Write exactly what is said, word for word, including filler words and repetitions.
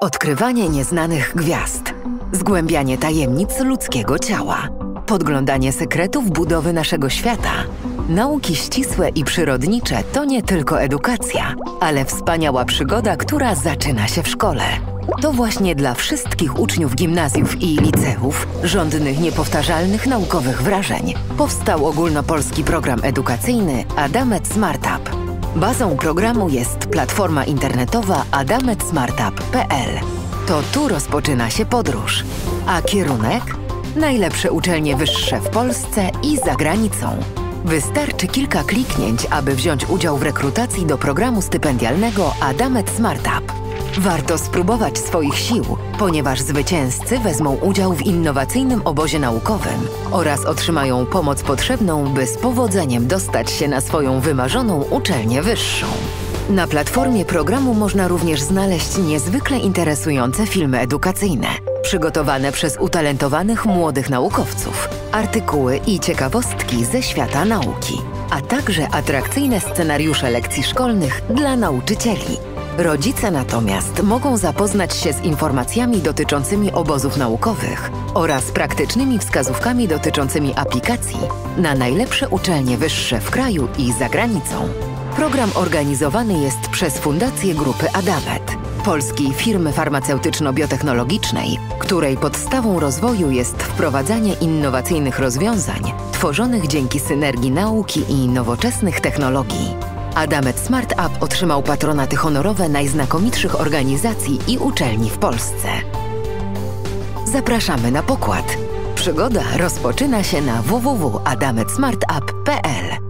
Odkrywanie nieznanych gwiazd, zgłębianie tajemnic ludzkiego ciała, podglądanie sekretów budowy naszego świata. Nauki ścisłe i przyrodnicze to nie tylko edukacja, ale wspaniała przygoda, która zaczyna się w szkole. To właśnie dla wszystkich uczniów gimnazjów i liceów, żądnych niepowtarzalnych naukowych wrażeń, powstał ogólnopolski program edukacyjny ADAMED SmartUP. Bazą programu jest platforma internetowa adamed smartup kropka p l. To tu rozpoczyna się podróż, a kierunek? Najlepsze uczelnie wyższe w Polsce i za granicą. Wystarczy kilka kliknięć, aby wziąć udział w rekrutacji do programu stypendialnego ADAMED SmartUP. Warto spróbować swoich sił, ponieważ zwycięzcy wezmą udział w innowacyjnym obozie naukowym oraz otrzymają pomoc potrzebną, by z powodzeniem dostać się na swoją wymarzoną uczelnię wyższą. Na platformie programu można również znaleźć niezwykle interesujące filmy edukacyjne, przygotowane przez utalentowanych młodych naukowców, artykuły i ciekawostki ze świata nauki, a także atrakcyjne scenariusze lekcji szkolnych dla nauczycieli. Rodzice natomiast mogą zapoznać się z informacjami dotyczącymi obozów naukowych oraz praktycznymi wskazówkami dotyczącymi aplikacji na najlepsze uczelnie wyższe w kraju i za granicą. Program organizowany jest przez Fundację Grupy Adamed, polskiej firmy farmaceutyczno-biotechnologicznej, której podstawą rozwoju jest wprowadzanie innowacyjnych rozwiązań tworzonych dzięki synergii nauki i nowoczesnych technologii. ADAMED SmartUP otrzymał patronaty honorowe najznakomitszych organizacji i uczelni w Polsce. Zapraszamy na pokład. Przygoda rozpoczyna się na w w w kropka adamed smartup kropka p l.